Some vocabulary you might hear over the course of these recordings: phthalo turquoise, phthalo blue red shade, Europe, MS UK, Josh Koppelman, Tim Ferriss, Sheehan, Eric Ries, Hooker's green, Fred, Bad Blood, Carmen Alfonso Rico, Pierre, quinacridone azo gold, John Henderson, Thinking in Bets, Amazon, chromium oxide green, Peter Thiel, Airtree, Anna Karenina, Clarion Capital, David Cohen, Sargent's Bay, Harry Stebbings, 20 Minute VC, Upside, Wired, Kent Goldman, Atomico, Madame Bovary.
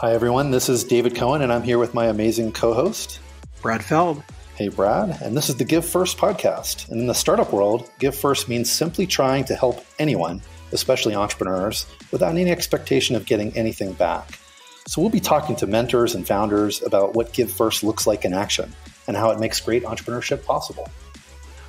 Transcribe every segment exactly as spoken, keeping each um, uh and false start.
Hi, everyone. This is David Cohen, and I'm here with my amazing co-host, Brad Feld. Hey, Brad. And this is the Give First podcast. And in the startup world, Give First means simply trying to help anyone, especially entrepreneurs, without any expectation of getting anything back. So we'll be talking to mentors and founders about what Give First looks like in action and how it makes great entrepreneurship possible.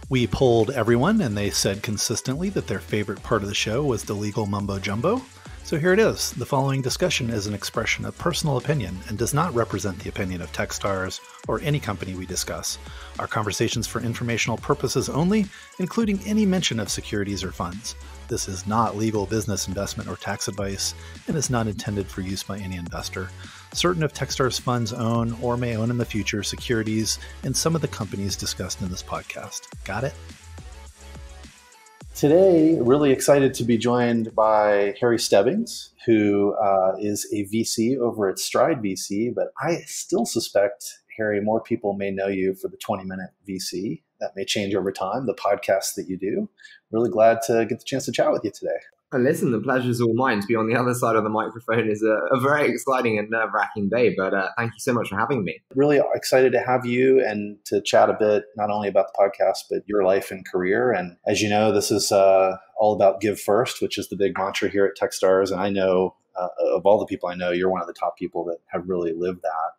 We polled everyone, and they said consistently that their favorite part of the show was the legal mumbo jumbo. So here it is. The following discussion is an expression of personal opinion and does not represent the opinion of Techstars or any company we discuss. Our conversations for informational purposes only, including any mention of securities or funds. This is not legal, business, investment, or tax advice, and is not intended for use by any investor. Certain of Techstars funds own or may own in the future securities in some of the companies discussed in this podcast. Got it? Today, really excited to be joined by Harry Stebbings, who uh, is a V C over at Stride V C, but I still suspect, Harry, more people may know you for the twenty minute V C. That may change over time, the podcast that you do. Really glad to get the chance to chat with you today. And listen, the pleasure is all mine. To be on the other side of the microphone is a, a very exciting and nerve-wracking day, but uh, thank you so much for having me. Really excited to have you and to chat a bit, not only about the podcast, but your life and career. And as you know, this is uh, all about Give First, which is the big mantra here at Techstars. And I know uh, of all the people I know, you're one of the top people that have really lived that.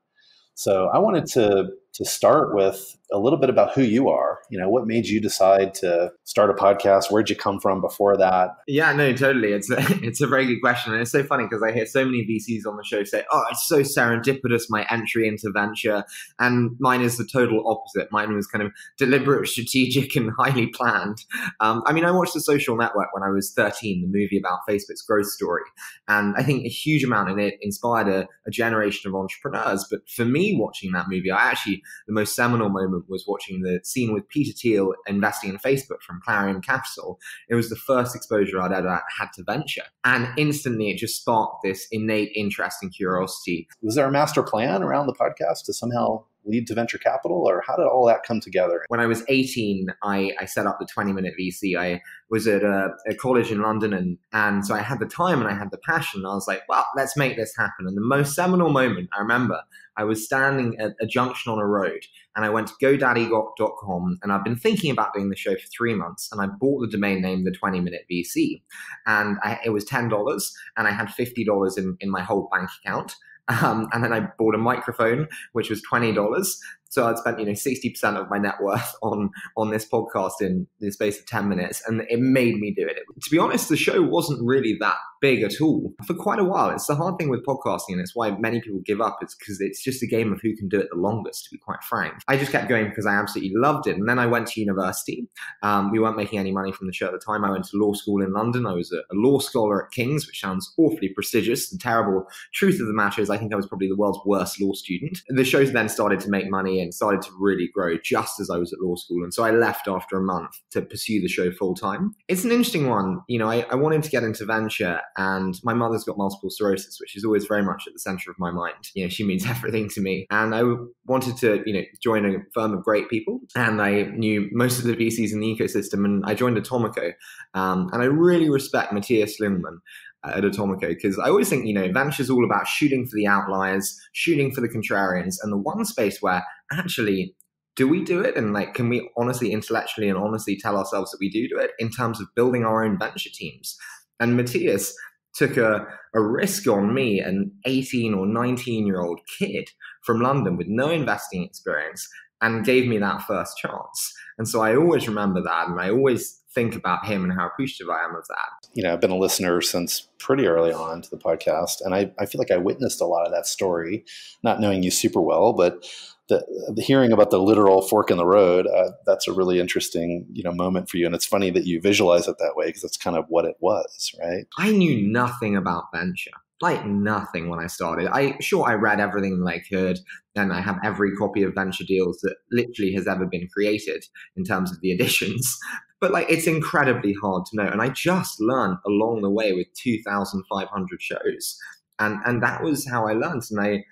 So I wanted to to start with a little bit about who you are. You know, what made you decide to start a podcast? Where'd you come from before that? Yeah, no, totally. It's a, it's a very good question. And it's so funny because I hear so many V Cs on the show say, oh, it's so serendipitous, my entry into venture. And mine is the total opposite. Mine was kind of deliberate, strategic, and highly planned. Um, I mean, I watched The Social Network when I was thirteen, the movie about Facebook's growth story. And I think a huge amount in it inspired a, a generation of entrepreneurs. But for me, watching that movie, I actually the most seminal moment was watching the scene with Peter Thiel investing in Facebook from Clarion Capital. It was the first exposure I'd ever had to venture. And instantly it just sparked this innate interest and curiosity. Was there a master plan around the podcast to somehow lead to venture capital, or how did all that come together? When I was eighteen, I, I set up the twenty minute V C. I was at a, a college in London, and, and so I had the time and I had the passion. And I was like, well, let's make this happen. And the most seminal moment, I remember, I was standing at a junction on a road, and I went to go daddy dot com, and I've been thinking about doing the show for three months, and I bought the domain name, the twenty minute V C, and I, it was ten dollars, and I had fifty dollars in, in my whole bank account. Um, and then I bought a microphone, which was twenty dollars. So I'd spent, you know, sixty percent of my net worth on on this podcast in the space of ten minutes. And it made me do it. it. To be honest, the show wasn't really that big at all for quite a while. It's the hard thing with podcasting, and it's why many people give up. It's because it's just a game of who can do it the longest, to be quite frank. I just kept going because I absolutely loved it. And then I went to university. Um, we weren't making any money from the show at the time. I went to law school in London. I was a, a law scholar at King's, which sounds awfully prestigious and terrible. Truth of the matter is I think I was probably the world's worst law student. The shows then started to make money and started to really grow just as I was at law school. And so I left after a month to pursue the show full time. It's an interesting one. You know, I, I wanted to get into venture, and my mother's got multiple sclerosis, which is always very much at the center of my mind. You know, she means everything to me. And I wanted to, you know, join a firm of great people. And I knew most of the V Cs in the ecosystem, and I joined Atomico. Um, and I really respect Matthias Lindman at Atomico, because I always think, you know, venture is all about shooting for the outliers, shooting for the contrarians, and the one space where actually, do we do it? And like, can we honestly, intellectually, and honestly tell ourselves that we do do it in terms of building our own venture teams? And Matthias took a, a risk on me, an eighteen or nineteen year old kid from London with no investing experience, and gave me that first chance. And so I always remember that, and I always think about him and how appreciative I am of that. You know, I've been a listener since pretty early on to the podcast, and I, I feel like I witnessed a lot of that story, not knowing you super well, but the, the hearing about the literal fork in the road, uh, that's a really interesting, you know, moment for you. And it's funny that you visualize it that way, because that's kind of what it was, right? I knew nothing about venture. Like nothing when I started. I sure I read everything that I could, and I have every copy of Venture Deals that literally has ever been created in terms of the editions. But like, it's incredibly hard to know, and I just learned along the way with two thousand five hundred shows, and and that was how I learned. And I,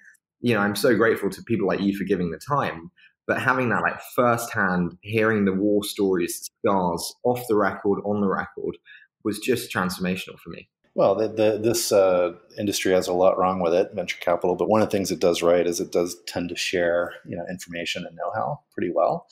you know, I'm so grateful to people like you for giving the time. But having that like firsthand, hearing the war stories, the scars off the record, on the record, was just transformational for me. Well, the, the, this uh, industry has a lot wrong with it, venture capital. But one of the things it does right is it does tend to share, you know, information and know-how pretty well.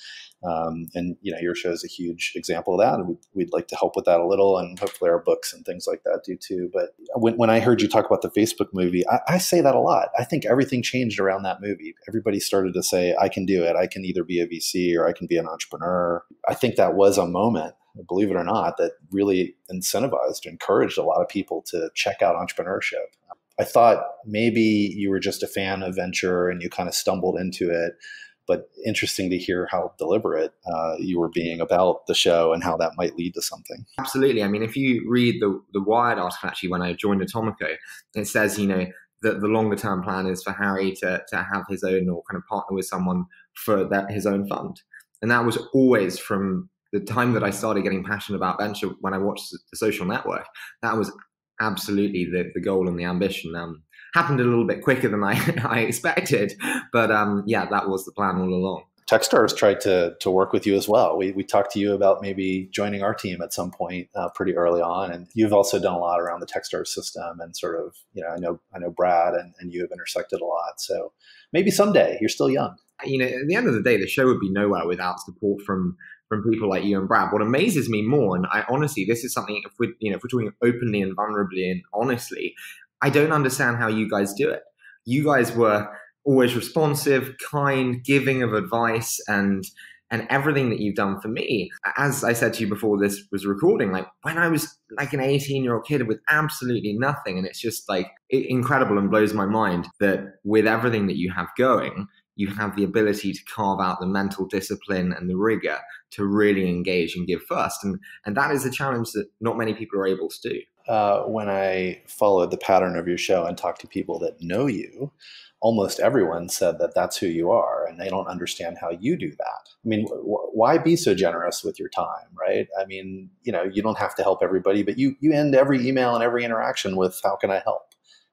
Um, and you know, your show is a huge example of that. And we'd, we'd like to help with that a little, and hopefully our books and things like that do too. But when, when I heard you talk about the Facebook movie, I, I say that a lot. I think everything changed around that movie. Everybody started to say, "I can do it. I can either be a V C or I can be an entrepreneur." I think that was a moment, believe it or not, that really incentivized, encouraged a lot of people to check out entrepreneurship. I thought maybe you were just a fan of venture and you kind of stumbled into it, but interesting to hear how deliberate uh, you were being about the show and how that might lead to something. Absolutely. I mean, if you read the, the Wired article, actually, when I joined Atomico, it says, you know, that the longer term plan is for Harry to, to have his own, or kind of partner with someone for that, his own fund. And that was always from the time that I started getting passionate about venture, when I watched The Social Network. That was absolutely the, the goal and the ambition. Um, happened a little bit quicker than I, I expected, but um, yeah, that was the plan all along. Techstars tried to to work with you as well. We, we talked to you about maybe joining our team at some point uh, pretty early on, and you've also done a lot around the Techstars system and sort of, you know, I know I know Brad and, and you have intersected a lot. So maybe someday. You're still young. You know, at the end of the day, the show would be nowhere without support from from people like you and Brad. What amazes me more, and I honestly, this is something, if we're, you know, if we're talking openly and vulnerably and honestly, I don't understand how you guys do it. You guys were always responsive, kind, giving of advice, and and everything that you've done for me. As I said to you before this was recording, like when I was like an eighteen-year-old kid with absolutely nothing, and it's just like it, incredible and blows my mind that with everything that you have going, you have the ability to carve out the mental discipline and the rigor to really engage and give first. And, and that is a challenge that not many people are able to do. Uh, when I followed the pattern of your show and talked to people that know you, almost everyone said that that's who you are, and they don't understand how you do that. I mean, wh- why be so generous with your time, right? I mean, you know, you don't have to help everybody, but you, you end every email and every interaction with, "How can I help?"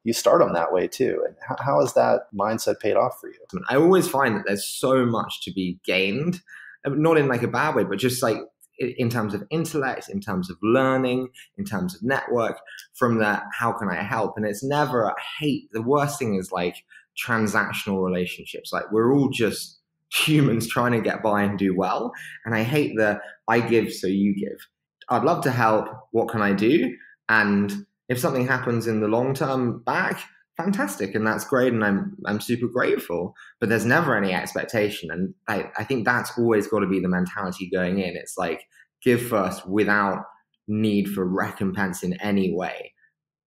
You start them that way too. And how has that mindset paid off for you? I always find that there's so much to be gained, not in like a bad way, but just like in terms of intellect, in terms of learning, in terms of network, from that, how can I help? And it's never, I hate, the worst thing is like transactional relationships. Like we're all just humans trying to get by and do well. And I hate the, I give, so you give. I'd love to help. What can I do? And if something happens in the long term back, fantastic. And that's great. And I'm I'm super grateful. But there's never any expectation. And I, I think that's always got to be the mentality going in. It's like give first without need for recompense in any way.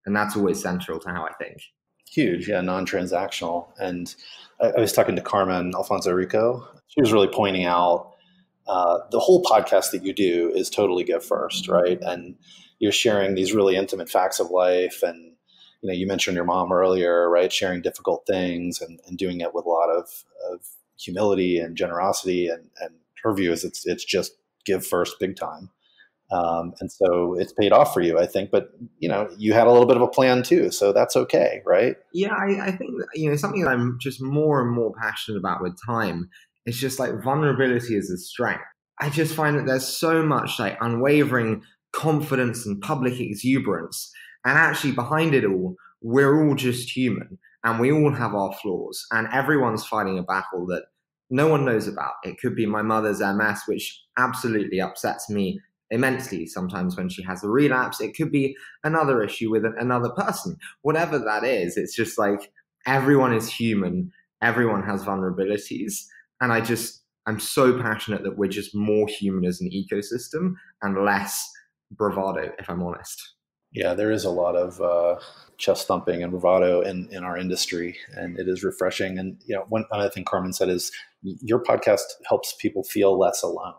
And that's always central to how I think. Huge. Yeah. Non-transactional. And I, I was talking to Carmen Alfonso Rico. She was really pointing out uh, the whole podcast that you do is totally give first. Right. And you're sharing these really intimate facts of life. And, you know, you mentioned your mom earlier, right? Sharing difficult things and, and doing it with a lot of, of humility and generosity. And, and her view is it's, it's just give first big time. Um, and so it's paid off for you, I think, but you know, you had a little bit of a plan too, so that's okay. Right. Yeah. I, I think, that, you know, something that I'm just more and more passionate about with time. It's just like vulnerability is a strength. I just find that there's so much like unwavering confidence and public exuberance, and actually behind it all, we're all just human and we all have our flaws, and everyone's fighting a battle that no one knows about. It could be my mother's M S, which absolutely upsets me immensely sometimes when she has a relapse. It could be another issue with another person, whatever that is. It's just like everyone is human, everyone has vulnerabilities, and I just I'm so passionate that we're just more human as an ecosystem and less bravado, if I'm honest. Yeah, there is a lot of uh, chest thumping and bravado in, in our industry, and it is refreshing. And you know, one other thing Carmen said is your podcast helps people feel less alone,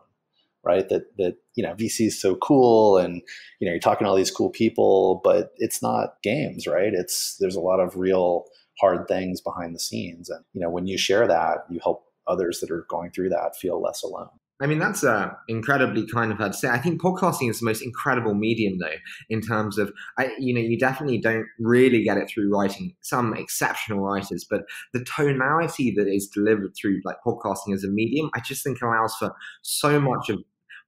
right? That that you know, V C is so cool, and you know, you're talking to all these cool people, but it's not games, right? It's there's a lot of real hard things behind the scenes, and you know, when you share that, you help others that are going through that feel less alone. I mean, that's uh, incredibly kind of her to say. I think podcasting is the most incredible medium, though, in terms of, I, you know, you definitely don't really get it through writing, some exceptional writers, but the tonality that is delivered through like podcasting as a medium, I just think allows for so much of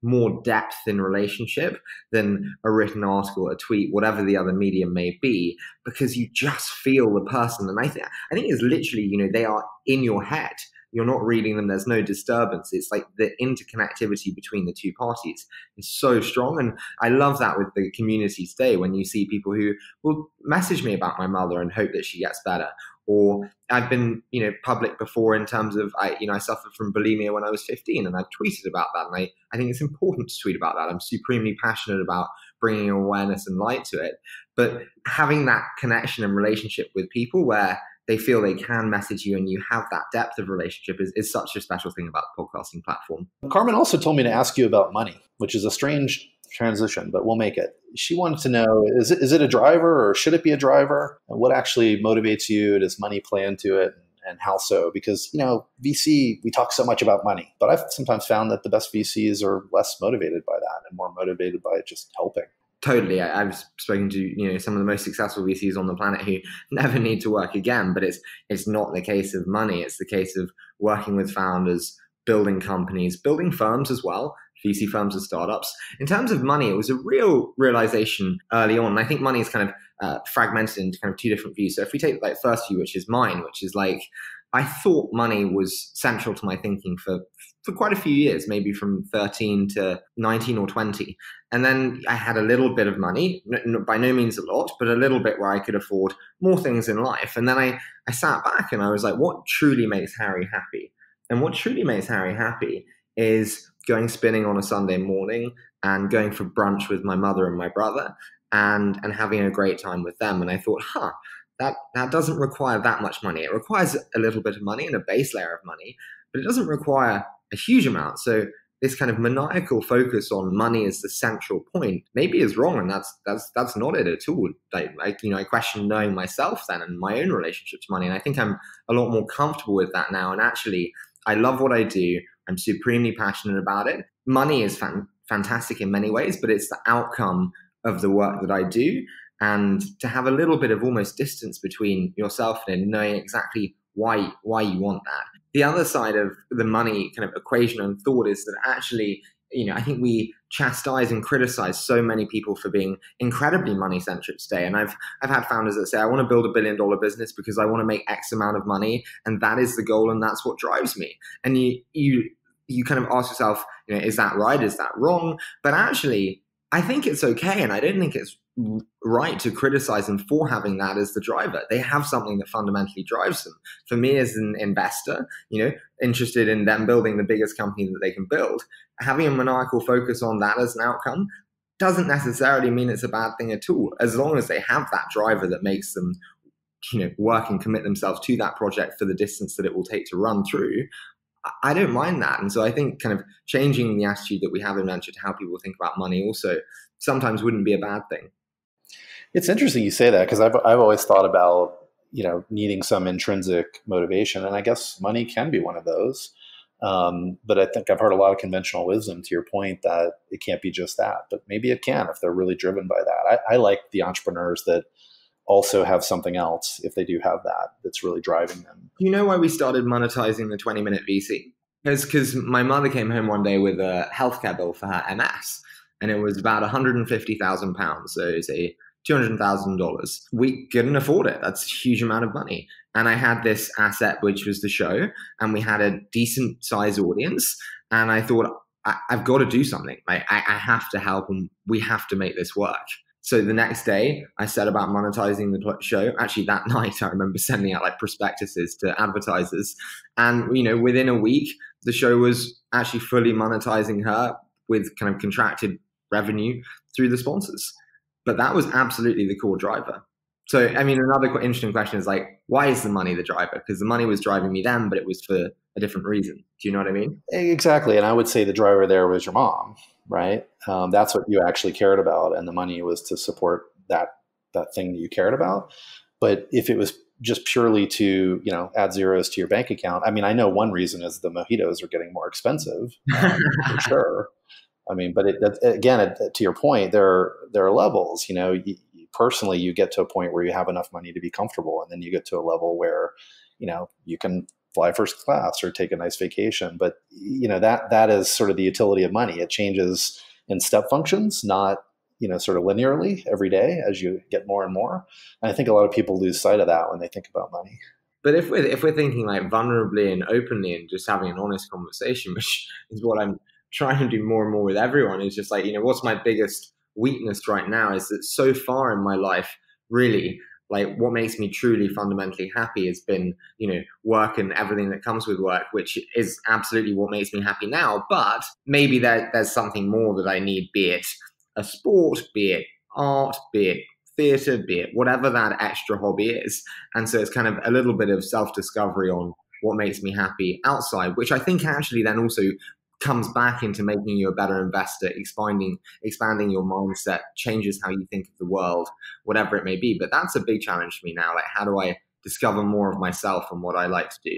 more depth in relationship than a written article, a tweet, whatever the other medium may be, because you just feel the person. And I think I think it's literally, you know, they are in your head. You're not reading them. There's no disturbance. It's like the interconnectivity between the two parties is so strong. And I love that with the community today, when you see people who will message me about my mother and hope that she gets better. Or I've been, you know, public before in terms of, I, you know, I suffered from bulimia when I was fifteen, and I tweeted about that. And I, I think it's important to tweet about that. I'm supremely passionate about bringing awareness and light to it. But having that connection and relationship with people where they feel they can message you and you have that depth of relationship is, is such a special thing about the podcasting platform. Carmen also told me to ask you about money, which is a strange transition, but we'll make it. She wanted to know, is it, is it a driver, or should it be a driver? And what actually motivates you? Does money play into it? And how so? Because, you know, V C, we talk so much about money, but I've sometimes found that the best V Cs are less motivated by that and more motivated by just helping. Totally. I, I've spoken to, you know, some of the most successful V Cs on the planet who never need to work again, but it's it's not the case of money. It's the case of working with founders, building companies, building firms as well, V C firms and startups. In terms of money, it was a real realization early on. And I think money is kind of uh, fragmented into kind of two different views. So if we take like first view, which is mine, which is like, I thought money was central to my thinking for, for quite a few years, maybe from thirteen to nineteen or twenty. And then I had a little bit of money, no, by no means a lot, but a little bit where I could afford more things in life. And then I, I sat back and I was like, what truly makes Harry happy? And what truly makes Harry happy is going spinning on a Sunday morning and going for brunch with my mother and my brother and, and having a great time with them. And I thought, huh. That, that doesn't require that much money. It requires a little bit of money and a base layer of money, but it doesn't require a huge amount. So this kind of maniacal focus on money as the central point maybe is wrong, and that's that's that's not it at all. Like, like you know, I question knowing myself then and my own relationship to money, and I think I'm a lot more comfortable with that now. And actually, I love what I do. I'm supremely passionate about it. Money is fan- fantastic in many ways, but it's the outcome of the work that I do. And to have a little bit of almost distance between yourself and knowing exactly why why you want that. The other side of the money kind of equation and thought is that actually, you know, I think we chastise and criticize so many people for being incredibly money-centric today. And I've I've had founders that say, I want to build a billion-dollar business because I want to make X amount of money, and that is the goal, and that's what drives me. And you you you kind of ask yourself, you know, is that right? Is that wrong? But actually, I think it's okay, and I don't think it's right to criticize them for having that as the driver. They have something that fundamentally drives them. For me as an investor, you know, interested in them building the biggest company that they can build, having a maniacal focus on that as an outcome doesn't necessarily mean it's a bad thing at all, as long as they have that driver that makes them, you know, work and commit themselves to that project for the distance that it will take to run through. I don't mind that. And so I think kind of changing the attitude that we have in venture to how people think about money also sometimes wouldn't be a bad thing. It's interesting you say that, because I've, I've always thought about, you know, needing some intrinsic motivation. And I guess money can be one of those. Um, but I think I've heard a lot of conventional wisdom, to your point, that it can't be just that. But maybe it can if they're really driven by that. I, I like the entrepreneurs that also have something else, if they do have that, that's really driving them. You know why we started monetizing the twenty minute V C? It's because my mother came home one day with a healthcare bill for her M S, and it was about one hundred fifty thousand pounds. So it's a two hundred thousand dollars. We couldn't afford it. That's a huge amount of money. And I had this asset, which was the show, and we had a decent size audience. And I thought, I- I've got to do something. Like, I-, I have to help, and we have to make this work. So the next day, I set about monetizing the show. Actually, that night, I remember sending out like prospectuses to advertisers. And, you know, within a week, the show was actually fully monetizing her with kind of contracted revenue through the sponsors. But that was absolutely the core driver. So, I mean, another interesting question is like, why is the money the driver? Because the money was driving me then, but it was for a different reason. Do you know what I mean? Exactly. And I would say the driver there was your mom, right? Um, that's what you actually cared about. And the money was to support that that thing that you cared about. But if it was just purely to, you know, add zeros to your bank account, I mean, I know one reason is the mojitos are getting more expensive, um, for sure. I mean, but it, again, it, to your point, there are, there are levels. You know, you, personally, you get to a point where you have enough money to be comfortable, and then you get to a level where, you know, you can fly first class or take a nice vacation. But you know, that that is sort of the utility of money. It changes in step functions, not, you know, sort of linearly every day as you get more and more. And I think a lot of people lose sight of that when they think about money. But if we're, if we're thinking like vulnerably and openly and just having an honest conversation, which is what I'm trying to do more and more with everyone, is just like, you know, what's my biggest weakness right now is that so far in my life, really, like what makes me truly fundamentally happy has been, you know, work and everything that comes with work, which is absolutely what makes me happy now. But maybe there, there's something more that I need, be it a sport, be it art, be it theatre, be it whatever that extra hobby is. And so it's kind of a little bit of self-discovery on what makes me happy outside, which I think actually then also comes back into making you a better investor, expanding expanding your mindset, changes how you think of the world, whatever it may be. But that's a big challenge for me now. Like, how do I discover more of myself and what I like to do?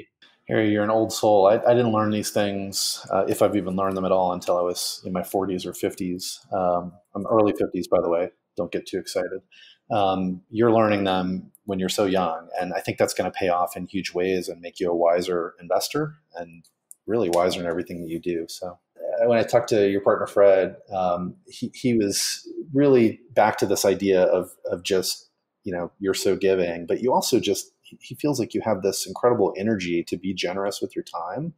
Harry, you're an old soul. I, I didn't learn these things, uh, if I've even learned them at all, until I was in my forties or fifties. Um, I'm early fifties, by the way. Don't get too excited. Um, you're learning them when you're so young. And I think that's going to pay off in huge ways and make you a wiser investor and really wiser in everything that you do. So when I talked to your partner, Fred, um, he, he was really back to this idea of, of just, you know, you're so giving, but you also just, he feels like you have this incredible energy to be generous with your time.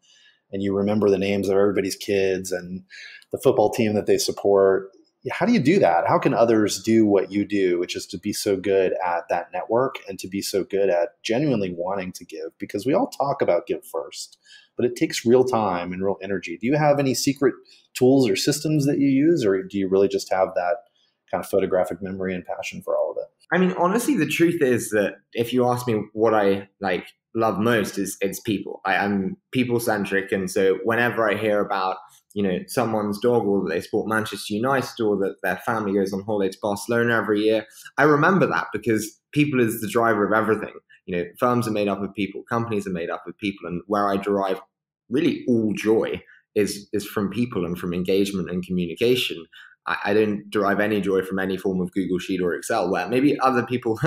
And you remember the names of everybody's kids and the football team that they support. How do you do that? How can others do what you do, which is to be so good at that network and to be so good at genuinely wanting to give? Because we all talk about Give First, but it takes real time and real energy. Do you have any secret tools or systems that you use, or do you really just have that kind of photographic memory and passion for all of it? I mean, honestly, the truth is that if you ask me what I like love most, is it's people. I, I'm people centric. And so whenever I hear about, you know, someone's dog, or that they support Manchester United, or that their family goes on holiday to Barcelona every year, I remember that because people is the driver of everything. You know, firms are made up of people, companies are made up of people. And where I derive really all joy is, is from people and from engagement and communication. I, I don't derive any joy from any form of Google Sheet or Excel, where maybe other people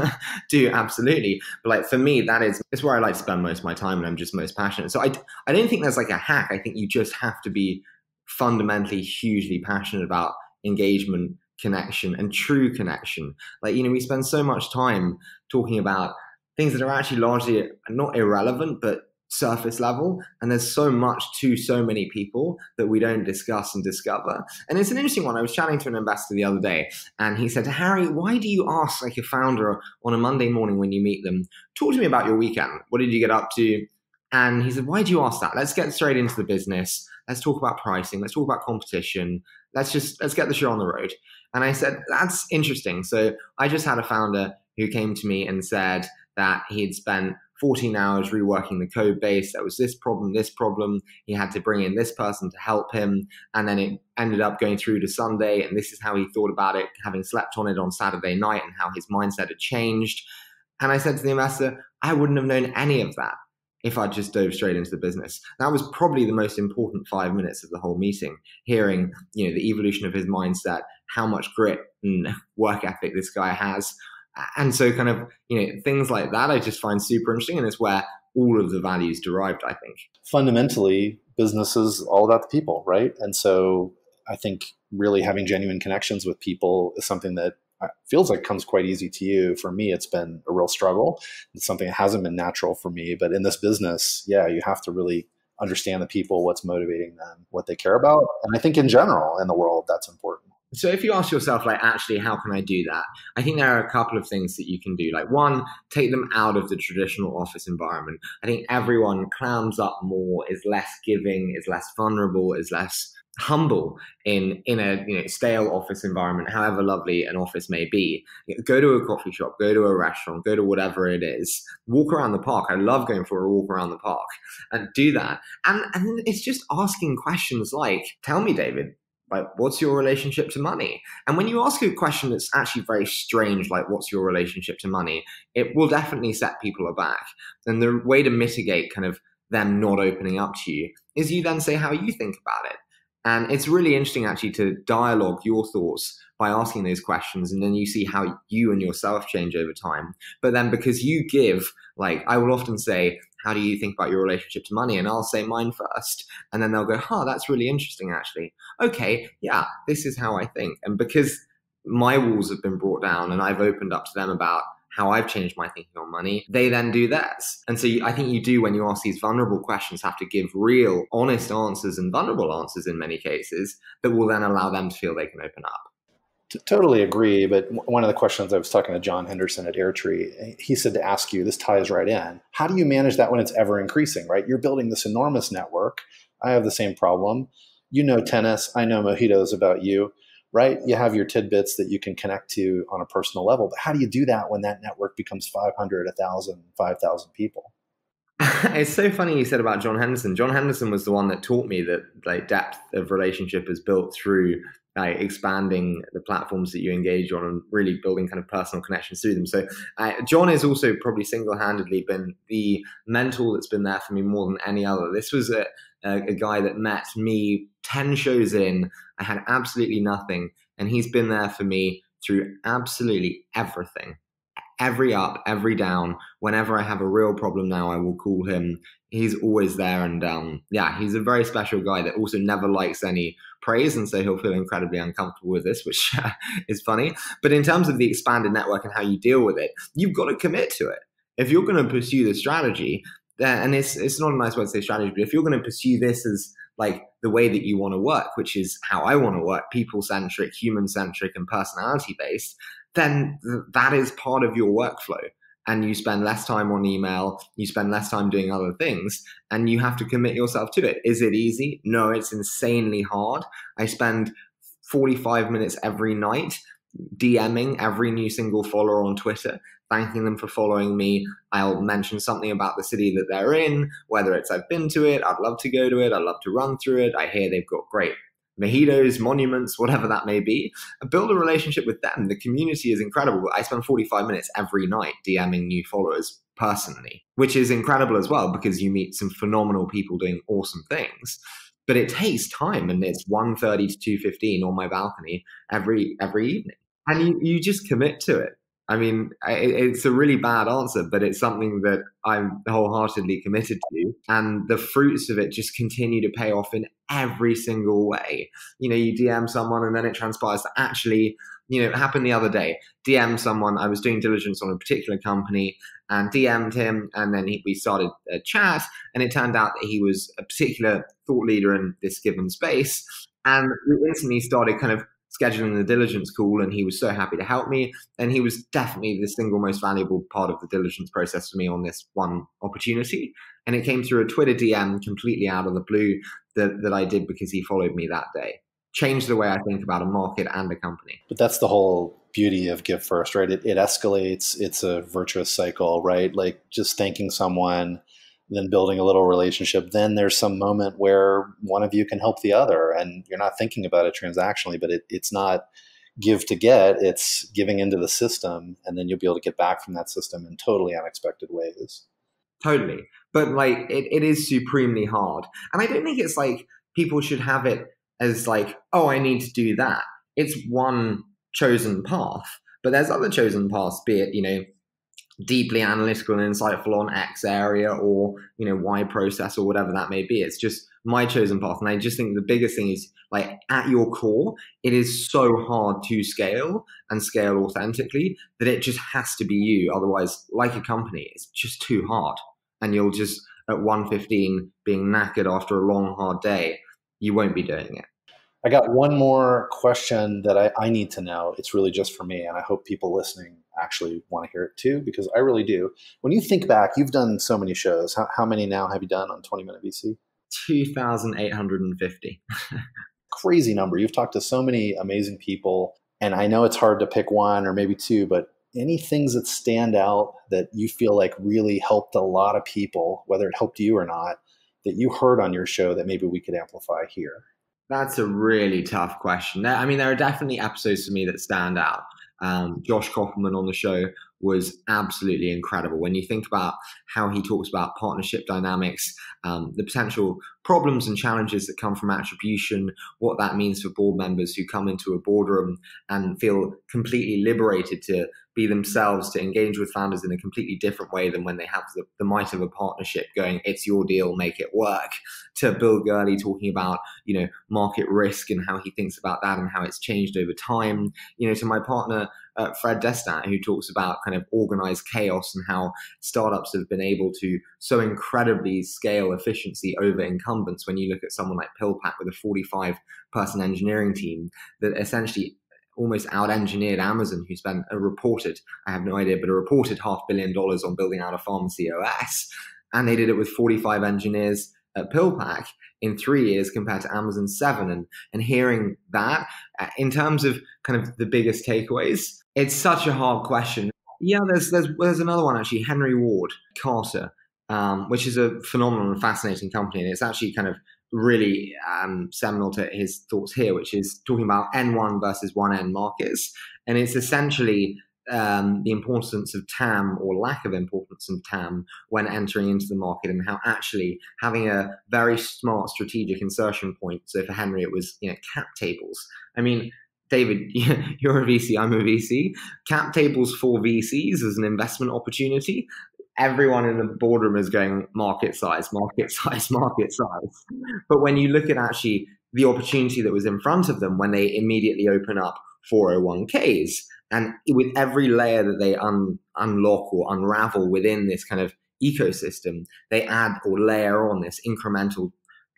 do, absolutely. But like for me, that is, it's where I like to spend most of my time and I'm just most passionate. So I, I don't think there's like a hack. I think you just have to be fundamentally hugely passionate about engagement, connection, and true connection. Like, you know, we spend so much time talking about things that are actually largely not irrelevant, but surface level. And there's so much to so many people that we don't discuss and discover. And it's an interesting one. I was chatting to an investor the other day, and he said, Harry, why do you ask like a founder on a Monday morning when you meet them, talk to me about your weekend? What did you get up to? And he said, why do you ask that? Let's get straight into the business. Let's talk about pricing. Let's talk about competition. Let's just, let's get the show on the road. And I said, that's interesting. So I just had a founder who came to me and said that he had spent fourteen hours reworking the code base. There was this problem, this problem. He had to bring in this person to help him. And then it ended up going through to Sunday. And this is how he thought about it, having slept on it on Saturday night, and how his mindset had changed. And I said to the investor, I wouldn't have known any of that if I just dove straight into the business. That was probably the most important five minutes of the whole meeting, hearing, you know, the evolution of his mindset, how much grit and work ethic this guy has. And so kind of, you know, things like that I just find super interesting. And it's where all of the value is derived, I think. Fundamentally, business is all about the people, right? And so I think really having genuine connections with people is something that feels like comes quite easy to you. For me, it's been a real struggle. It's something that hasn't been natural for me. But in this business, yeah, you have to really understand the people, what's motivating them, what they care about. And I think in general, in the world, that's important. So if you ask yourself, like, actually, how can I do that? I think there are a couple of things that you can do. Like, one, take them out of the traditional office environment. I think everyone clams up more, is less giving, is less vulnerable, is less humble in, in a, you know, stale office environment, however lovely an office may be. Go to a coffee shop, go to a restaurant, go to whatever it is, walk around the park. I love going for a walk around the park, and do that. And, and it's just asking questions like, tell me, David, like, what's your relationship to money? And when you ask a question that's actually very strange, like, what's your relationship to money, it will definitely set people aback. And the way to mitigate kind of them not opening up to you is you then say how you think about it. And it's really interesting, actually, to dialogue your thoughts by asking those questions. And then you see how you and yourself change over time. But then because you give, like, I will often say, how do you think about your relationship to money? And I'll say mine first. And then they'll go, oh, that's really interesting, actually. Okay, yeah, this is how I think. And because my walls have been brought down and I've opened up to them about how I've changed my thinking on money, they then do theirs. And so I think you do, when you ask these vulnerable questions, have to give real, honest answers and vulnerable answers in many cases that will then allow them to feel they can open up. Totally agree. But one of the questions, I was talking to John Henderson at Airtree, he said to ask you, this ties right in, how do you manage that when it's ever increasing, right? You're building this enormous network. I have the same problem. You know tennis. I know mojitos about you, right? You have your tidbits that you can connect to on a personal level. But how do you do that when that network becomes five hundred, one thousand, five thousand people? It's so funny you said about John Henderson. John Henderson was the one that taught me that, like, depth of relationship is built through like expanding the platforms that you engage on and really building kind of personal connections through them. So uh, John has also probably single-handedly been the mentor that's been there for me more than any other. This was a, a, a guy that met me ten shows in. I had absolutely nothing. And he's been there for me through absolutely everything. Every up, every down. Whenever I have a real problem now, I will call him. He's always there. And um, yeah, he's a very special guy that also never likes any praise. And so he'll feel incredibly uncomfortable with this, which uh, is funny. But in terms of the expanded network and how you deal with it, you've got to commit to it. If you're going to pursue the strategy, and it's, it's not a nice word to say strategy, but if you're going to pursue this as like the way that you want to work, which is how I want to work, people-centric, human-centric, and personality-based, then that is part of your workflow. And you spend less time on email, you spend less time doing other things, and you have to commit yourself to it. Is it easy? No, it's insanely hard. I spend forty-five minutes every night DMing every new single follower on Twitter, thanking them for following me. I'll mention something about the city that they're in, whether it's I've been to it, I'd love to go to it, I'd love to run through it, I hear they've got great mojitos, monuments, whatever that may be. Build a relationship with them. The community is incredible. I spend forty-five minutes every night DMing new followers personally, which is incredible as well, because you meet some phenomenal people doing awesome things. But it takes time, and it's one thirty to two fifteen on my balcony every every evening. And you, you just commit to it. I mean, it, it's a really bad answer, but it's something that I'm wholeheartedly committed to. And the fruits of it just continue to pay off in every single way. You know, you D M someone and then it transpires that actually, you know, it happened the other day. D M someone, I was doing diligence on a particular company and D M'd him. And then he, we started a chat, and it turned out that he was a particular thought leader in this given space. And we instantly started kind of scheduling the diligence call, and he was so happy to help me. And he was definitely the single most valuable part of the diligence process for me on this one opportunity. And it came through a Twitter D M completely out of the blue that, that I did because he followed me that day. Changed the way I think about a market and a company. But that's the whole beauty of Give First, right? It, it escalates. It's a virtuous cycle, right? Like just thanking someone, then building a little relationship. Then there's some moment where one of you can help the other, and you're not thinking about it transactionally, but it, it's not give to get, it's giving into the system. And then you'll be able to get back from that system in totally unexpected ways. Totally. But like, it, it is supremely hard. And I don't think it's like people should have it as like, oh, I need to do that. It's one chosen path, but there's other chosen paths, be it, you know, deeply analytical and insightful on X area, or you know, Y process, or whatever that may be. It's just my chosen path. And I just think the biggest thing is, like, at your core, it is so hard to scale and scale authentically that it just has to be you. Otherwise, like a company, it's just too hard, and you'll just at one fifteen being knackered after a long hard day, you won't be doing it. I got one more question that I, I need to know. It's really just for me, and I hope people listening actually want to hear it too, because I really do. When you think back, you've done so many shows. How, how many now have you done on twenty minute V C? two thousand eight hundred fifty. Crazy number. You've talked to so many amazing people, and I know it's hard to pick one or maybe two, but any things that stand out that you feel like really helped a lot of people, whether it helped you or not, that you heard on your show that maybe we could amplify here? That's a really tough question. I mean, there are definitely episodes for me that stand out. Um, Josh Koppelman on the show was absolutely incredible. When you think about how he talks about partnership dynamics, um, the potential problems and challenges that come from attribution, what that means for board members who come into a boardroom and feel completely liberated to be themselves, to engage with founders in a completely different way than when they have the, the might of a partnership going, it's your deal, make it work, to Bill Gurley talking about, you know, market risk and how he thinks about that and how it's changed over time, you know, to my partner, uh, Fred Destat, who talks about kind of organized chaos and how startups have been able to so incredibly scale efficiency over incumbents. When you look at someone like PillPack with a forty-five person engineering team that essentially almost out-engineered Amazon, who spent a reported, I have no idea, but a reported half billion dollars on building out a pharmacy O S. And they did it with forty-five engineers at PillPack in three years compared to Amazon's seven. And, and hearing that, uh, in terms of kind of the biggest takeaways, it's such a hard question. Yeah, there's, there's, there's another one actually, Henry Ward Carter, um, which is a phenomenal and fascinating company. And it's actually kind of really um, seminal to his thoughts here, which is talking about N one versus one N markets. And it's essentially um, the importance of T A M or lack of importance of T A M when entering into the market, and how actually having a very smart strategic insertion point. So for Henry, it was, you know, cap tables. I mean, David, you're a V C, I'm a V C. Cap tables for V Cs as an investment opportunity. Everyone in the boardroom is going market size, market size, market size. But when you look at actually the opportunity that was in front of them when they immediately open up four oh one Ks, and with every layer that they un unlock or unravel within this kind of ecosystem, they add or layer on this incremental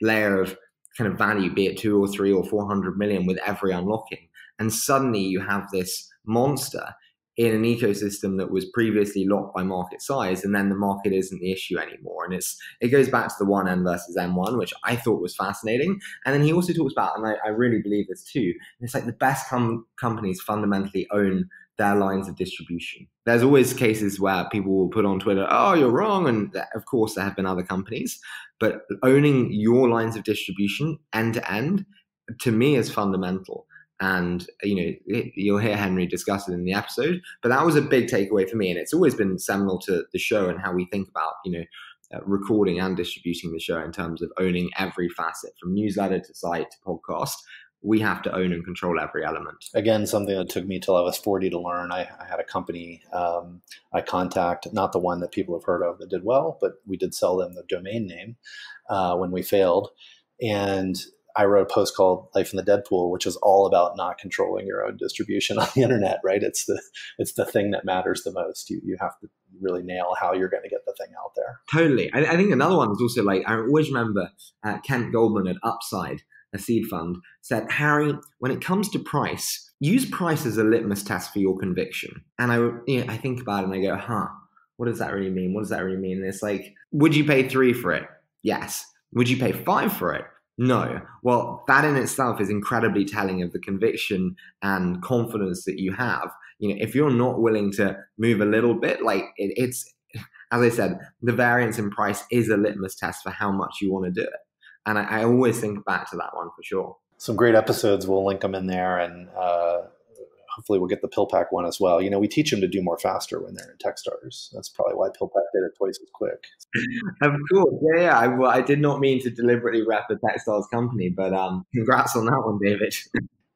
layer of kind of value, be it two or three or four hundred million with every unlocking. And suddenly you have this monster in an ecosystem that was previously locked by market size, and then the market isn't the issue anymore. And it's it goes back to the one N versus M one, which I thought was fascinating. And then he also talks about, and I, I really believe this too, it's like the best com companies fundamentally own their lines of distribution. There's always cases where people will put on Twitter, oh, you're wrong. And of course there have been other companies, but owning your lines of distribution end to end, to me, is fundamental. And, you know, you'll hear Henry discuss it in the episode, but that was a big takeaway for me. And it's always been seminal to the show and how we think about, you know, uh, recording and distributing the show in terms of owning every facet, from newsletter to site to podcast. We have to own and control every element. Again, something that took me till I was forty to learn. I, I had a company um, I contact, not the one that people have heard of that did well, but we did sell them the domain name uh, when we failed. And I wrote a post called Life in the Deadpool, which is all about not controlling your own distribution on the internet, right? It's the, it's the thing that matters the most. You, you have to really nail how you're going to get the thing out there. Totally. I, I think another one is also like, I always remember uh, Kent Goldman at Upside, a seed fund, said, Harry, when it comes to price, use price as a litmus test for your conviction. And I, you know, I think about it and I go, huh, what does that really mean? What does that really mean? And it's like, would you pay three for it? Yes. Would you pay five for it? No. Well, that in itself is incredibly telling of the conviction and confidence that you have. You know, if you're not willing to move a little bit, like it, it's, as I said, the variance in price is a litmus test for how much you want to do it. And I, I always think back to that one for sure. Some great episodes. We'll link them in there, and uh, hopefully we'll get the PillPack one as well. You know, we teach them to do more faster when they're in Techstars. That's probably why PillPack did it twice as quick. Of course. Yeah, yeah. I, well, I did not mean to deliberately rep a Techstars company, but um, congrats on that one, David.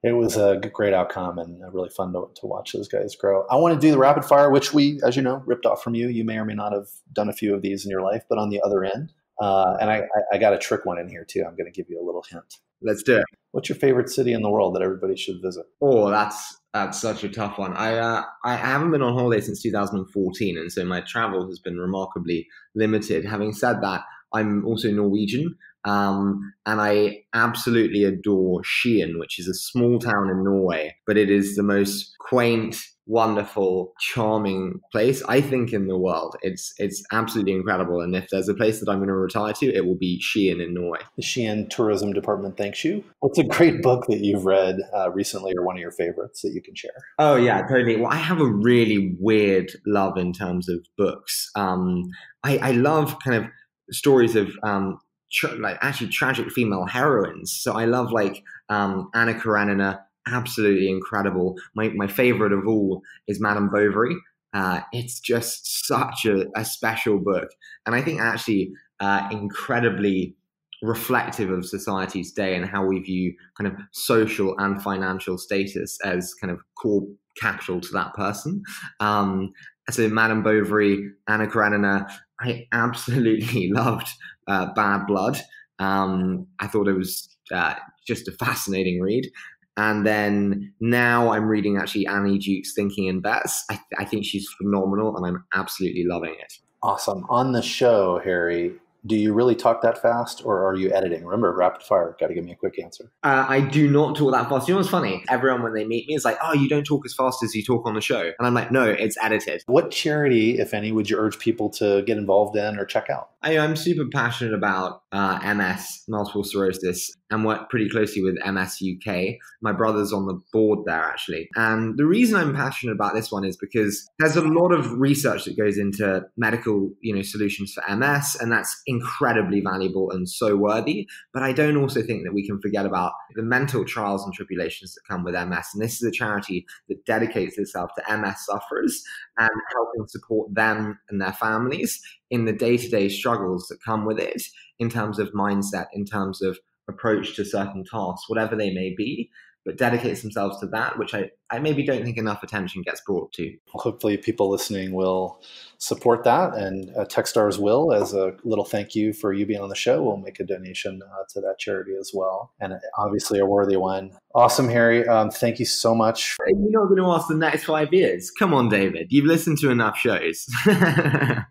It was a great outcome and really fun to, to watch those guys grow. I want to do the rapid fire, which we, as you know, ripped off from you. You may or may not have done a few of these in your life, but on the other end. Uh, and I, I, I got a trick one in here too. I'm going to give you a little hint. Let's do it. What's your favorite city in the world that everybody should visit? Oh, that's that's such a tough one. I uh, I haven't been on holiday since two thousand fourteen, and so my travel has been remarkably limited. Having said that, I'm also Norwegian, um, and I absolutely adore Sheehan, which is a small town in Norway, but it is the most quaint, wonderful, charming place, I think, in the world. It's it's absolutely incredible. And if there's a place that I'm going to retire to, it will be Sheehan in Norway. The Sheehan Tourism Department thanks you. What's a great book that you've read uh, recently, or one of your favorites that you can share? Oh, yeah, totally. Well, I have a really weird love in terms of books. Um, I, I love kind of stories of um, tra like actually tragic female heroines. So I love like um, Anna Karenina. Absolutely incredible. My, my favorite of all is Madame Bovary, Uh, it's just such a, a special book. And I think actually uh, incredibly reflective of society today and how we view kind of social and financial status as kind of core capital to that person. Um, so Madame Bovary, Anna Karenina, I absolutely loved uh, Bad Blood. Um, I thought it was uh, just a fascinating read. And then now I'm reading actually Annie Duke's Thinking in Bets. I, th I think she's phenomenal and I'm absolutely loving it. Awesome. On the show, Harry, do you really talk that fast or are you editing? Remember, rapid fire. Got to give me a quick answer. Uh, I do not talk that fast. You know what's funny? Everyone, when they meet me, is like, oh, you don't talk as fast as you talk on the show. And I'm like, no, it's edited. What charity, if any, would you urge people to get involved in or check out? I, I'm super passionate about uh, M S, multiple sclerosis, and work pretty closely with M S U K. My brother's on the board there, actually. And the reason I'm passionate about this one is because there's a lot of research that goes into medical, you know, solutions for M S, and that's incredibly valuable and so worthy. But I don't also think that we can forget about the mental trials and tribulations that come with M S. And this is a charity that dedicates itself to M S sufferers and helping support them and their families in the day-to-day struggles that come with it, in terms of mindset, in terms of approach to certain tasks, whatever they may be, but dedicates themselves to that, which I, I maybe don't think enough attention gets brought to. Well, hopefully people listening will support that, and uh, Techstars will, as a little thank you for you being on the show. We'll make a donation uh, to that charity as well, and obviously a worthy one. Awesome, Harry. Um, thank you so much. You're not going to ask the next five years. Come on, David. You've listened to enough shows.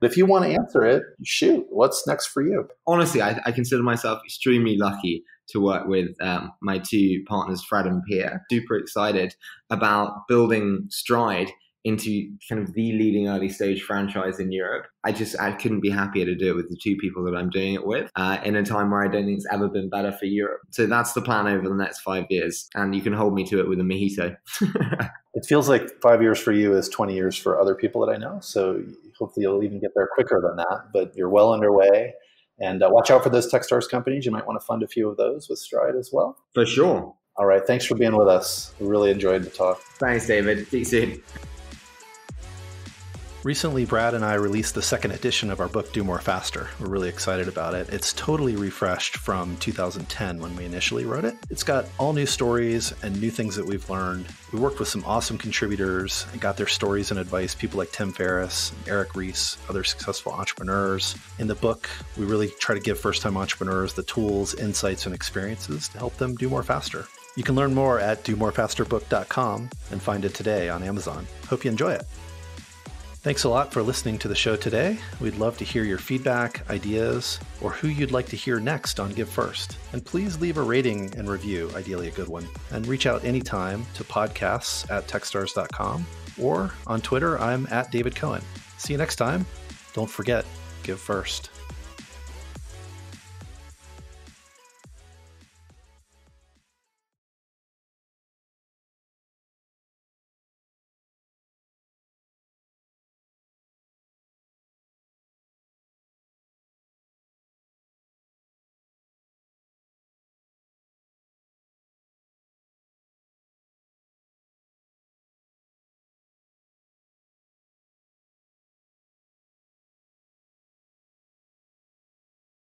If you want to answer it, shoot. What's next for you? Honestly, I, I consider myself extremely lucky to work with um, my two partners, Fred and Pierre. Super excited about building Stride into kind of the leading early stage franchise in Europe. I just, I couldn't be happier to do it with the two people that I'm doing it with uh, in a time where I don't think it's ever been better for Europe. So that's the plan over the next five years. And you can hold me to it with a mojito. It feels like five years for you is twenty years for other people that I know. So hopefully you'll even get there quicker than that, but you're well underway. And uh, watch out for those Techstars companies. You might want to fund a few of those with Stride as well. For sure. All right. Thanks for being with us. We really enjoyed the talk. Thanks, David. See you soon. Recently, Brad and I released the second edition of our book, Do More Faster. We're really excited about it. It's totally refreshed from two thousand ten when we initially wrote it. It's got all new stories and new things that we've learned. We worked with some awesome contributors and got their stories and advice, people like Tim Ferriss, Eric Ries, other successful entrepreneurs. In the book, we really try to give first-time entrepreneurs the tools, insights, and experiences to help them do more faster. You can learn more at do more faster book dot com and find it today on Amazon. Hope you enjoy it. Thanks a lot for listening to the show today. We'd love to hear your feedback, ideas, or who you'd like to hear next on Give First. And please leave a rating and review, ideally a good one. And reach out anytime to podcasts at techstars dot com or on Twitter, I'm at David Cohen. See you next time. Don't forget, Give First.